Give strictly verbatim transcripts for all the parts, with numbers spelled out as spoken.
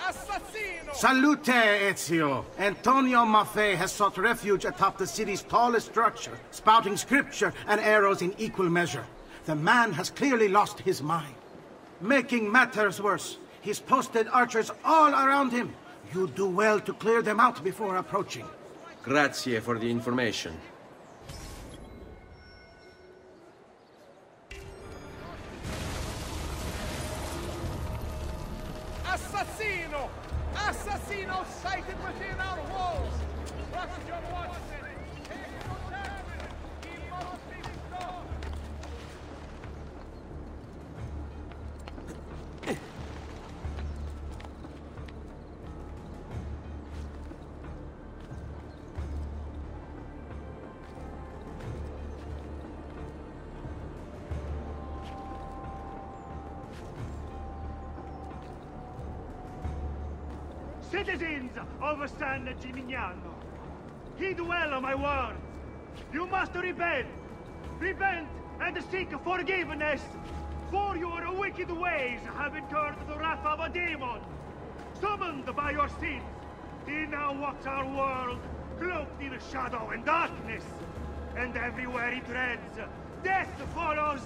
Assassino! Salute, Ezio! Antonio Maffei has sought refuge atop the city's tallest structure, spouting scripture and arrows in equal measure. The man has clearly lost his mind. Making matters worse, he's posted archers all around him. You do well to clear them out before approaching. Grazie for the information. Assassino! Assassino sighted within our walls! Watch your watchmen! Take contact! He must be destroyed! Citizens of San Gimignano, heed well my words. You must repent, repent and seek forgiveness, for your wicked ways have incurred the wrath of a demon. Summoned by your sins, he now walks our world, cloaked in shadow and darkness, and everywhere he treads, death follows.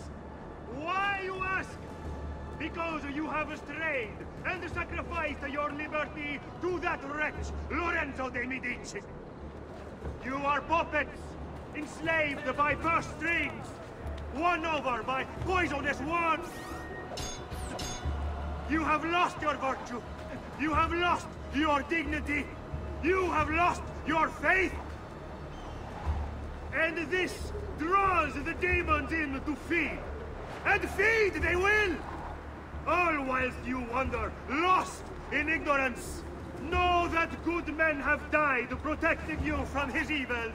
Why, you ask? Because you have strayed and sacrificed your liberty to that wretch, Lorenzo de' Medici. You are puppets, enslaved by purse strings, won over by poisonous words. You have lost your virtue. You have lost your dignity. You have lost your faith. And this draws the demons in to feed. And feed they will! All whilst you wander, lost in ignorance. Know that good men have died protecting you from his evils.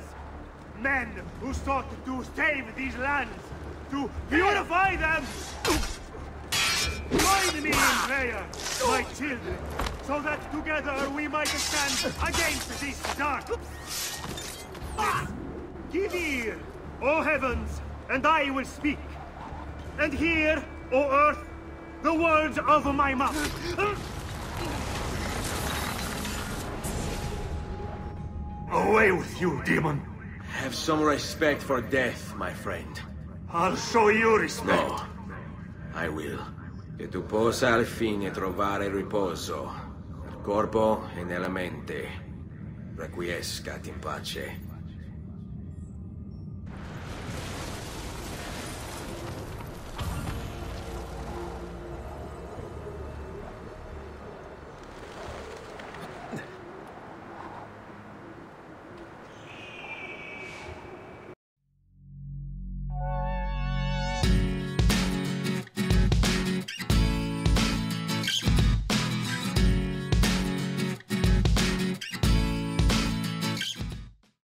Men who sought to save these lands, to purify them. Join me in prayer, my children, so that together we might stand against this dark. Give ear, O heavens, and I will speak. And hear, O earth, the words of my mouth. Away with you, demon. Have some respect for death, my friend. I'll show you respect. No, I will. Che tu possa al fine trovare riposo, nel corpo e nella mente. Requiescat in pace.